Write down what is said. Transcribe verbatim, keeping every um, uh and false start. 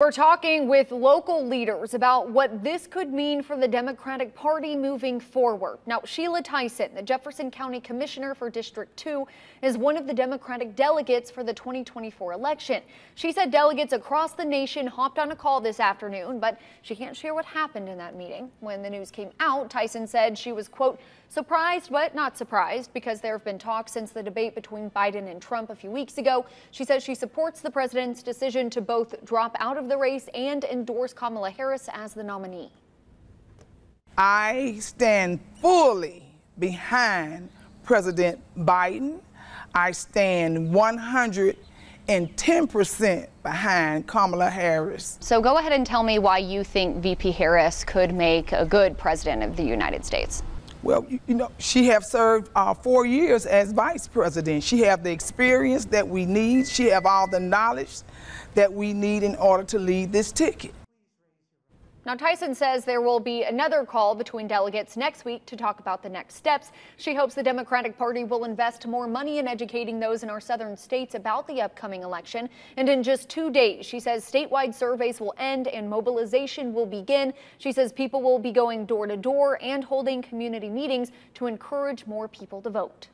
We're talking with local leaders about what this could mean for the Democratic Party moving forward. Now, Sheila Tyson, the Jefferson County Commissioner for District two, is one of the Democratic delegates for the twenty twenty-four election. She said delegates across the nation hopped on a call this afternoon, but she can't share what happened in that meeting. When the news came out, Tyson said she was, quote, surprised but not surprised, because there have been talks since the debate between Biden and Trump a few weeks ago. She says she supports the president's decision to both drop out of the race and endorse Kamala Harris as the nominee. I stand fully behind President Biden. I stand one hundred ten percent behind Kamala Harris. So go ahead and tell me why you think V P Harris could make a good president of the United States. Well, you know, she have served uh, four years as vice president. She have the experience that we need. She have all the knowledge that we need in order to lead this ticket. Now, Tyson says there will be another call between delegates next week to talk about the next steps. She hopes the Democratic Party will invest more money in educating those in our southern states about the upcoming election. And in just two days, she says statewide surveys will end and mobilization will begin. She says people will be going door to door and holding community meetings to encourage more people to vote.